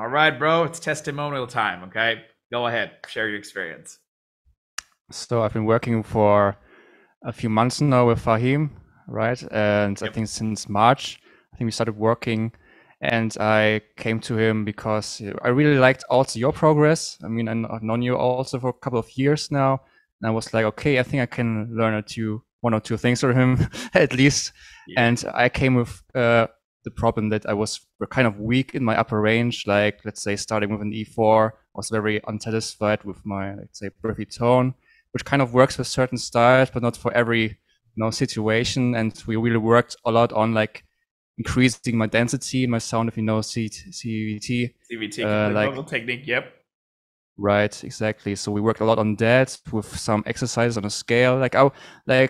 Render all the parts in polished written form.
All right, bro, it's testimonial time, okay? Go ahead, share your experience. So I've been working for a few months now with Fahim, right? And yep. I think since March, I think we started working, and I came to him because I really liked also your progress. I mean, I've known you also for a couple of years now, and I was like, okay, I think I can learn one or two things from him at least. Yeah. And I came with the problem that I was kind of weak in my upper range, like let's say starting with an E4, I was very unsatisfied with my, let's say, breathy tone, which kind of works with certain styles, but not for every situation. And we really worked a lot on like increasing my density, my sound, if you know CVT. CVT, vocal technique, yep. Right, exactly. So we worked a lot on that with some exercises on a scale. Like,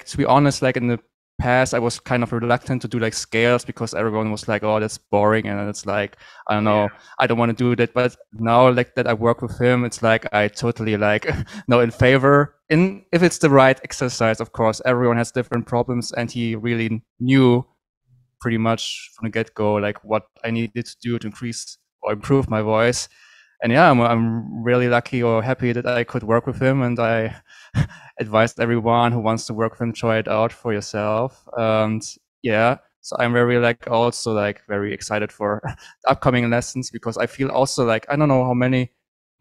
to be honest, like in the past, I was kind of reluctant to do like scales because everyone was like, oh, that's boring. And it's like, I don't know, yeah. I don't want to do that. But now like that I work with him, it's like, I totally like, no, in favor. And if it's the right exercise, of course, everyone has different problems. And he really knew pretty much from the get-go, like what I needed to do to increase or improve my voice. And yeah, I'm really lucky or happy that I could work with him, and I advised everyone who wants to work with him, try it out for yourself. And yeah, so I'm very like also like very excited for upcoming lessons, because I feel also like, I don't know how many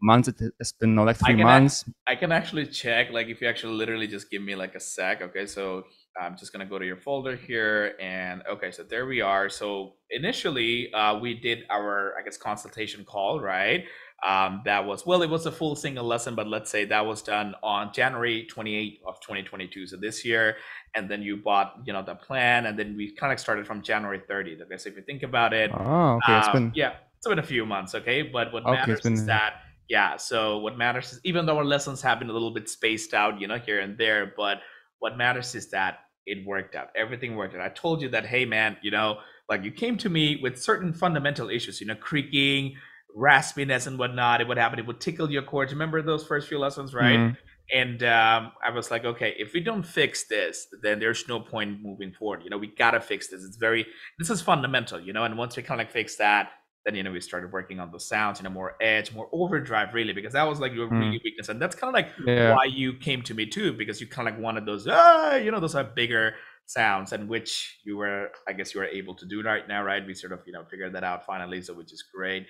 months it has been, like 3 months. I can actually check, like if you actually literally just give me like a sec. Okay, so I'm just gonna go to your folder here, and okay, so there we are. So initially we did our, I guess, consultation call, right? That was, well, it was a full single lesson, but let's say that was done on January 28th of 2022, so this year. And then you bought, you know, the plan, and then we kind of started from January 30th. Okay, so if you think about it, oh, okay, it's been a few months, okay? But what matters is that, yeah, so what matters is, even though our lessons have been a little bit spaced out, you know, here and there, but what matters is that it worked out. Everything worked out. I told you that, hey man, you know, like you came to me with certain fundamental issues, you know, creaking, raspiness and whatnot. It would happen. It would tickle your cords. Remember those first few lessons, right? Mm-hmm. And I was like, okay, if we don't fix this, then there's no point moving forward. You know, we gotta fix this. This is fundamental, you know. And once we kind of like fix that, then, you know, we started working on the sounds, you know, more edge, more overdrive, really, because that was like your really weakness. And that's kind of like why you came to me too, because you kind of like wanted those, you know, those are bigger sounds, and which you were, I guess you were able to do right now, right? We sort of, you know, figured that out finally, so which is great.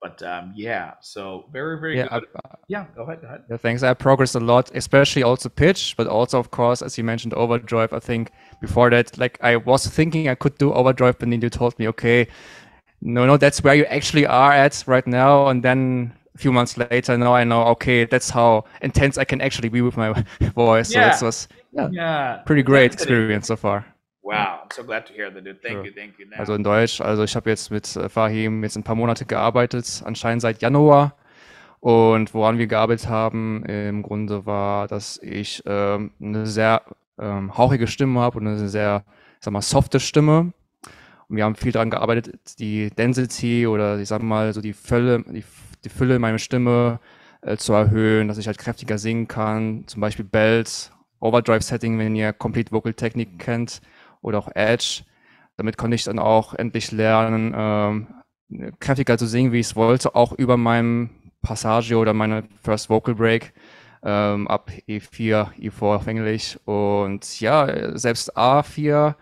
But yeah, so very, very good. Yeah, go ahead. Yeah, thanks. I progressed a lot, especially also pitch, but also, of course, as you mentioned, overdrive. I think before that, like I was thinking I could do overdrive, but then you told me, okay, no, that's where you actually are at right now. And then a few months later, now I know, okay, that's how intense I can actually be with my voice. Yeah. So this was pretty great experience so far. Wow, I'm so glad to hear that, dude. Thank you. Now. Also in Deutsch, also ich habe jetzt mit Fahim jetzt ein paar Monate gearbeitet, anscheinend seit Januar. Und woran wir gearbeitet haben, im Grunde war, dass ich eine sehr hauchige Stimme habe und eine sehr, sag mal, softe Stimme. Wir haben viel daran gearbeitet, die Density oder ich sag mal so die Fülle in meiner Stimme zu erhöhen, dass ich halt kräftiger singen kann. Zum Beispiel Bells, Overdrive Setting, wenn ihr Complete Vocal Technik kennt, oder auch Edge. Damit konnte ich dann auch endlich lernen, kräftiger zu singen, wie ich es wollte, auch über meinem Passage oder meine First Vocal Break ab E4, E4 auf Englisch und ja, selbst A4.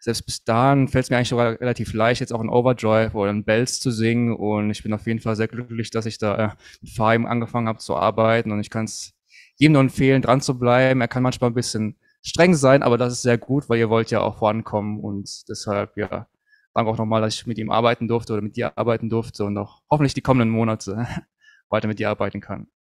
Selbst bis dahin fällt es mir eigentlich sogar relativ leicht, jetzt auch in Overdrive oder in Bells zu singen, und ich bin auf jeden Fall sehr glücklich, dass ich da mit Fahim angefangen habe zu arbeiten, und ich kann es jedem nur empfehlen, dran zu bleiben. Er kann manchmal ein bisschen streng sein, aber das ist sehr gut, weil ihr wollt ja auch vorankommen, und deshalb ja, danke auch nochmal, dass ich mit ihm arbeiten durfte oder mit dir arbeiten durfte und auch hoffentlich die kommenden Monate weiter mit dir arbeiten kann.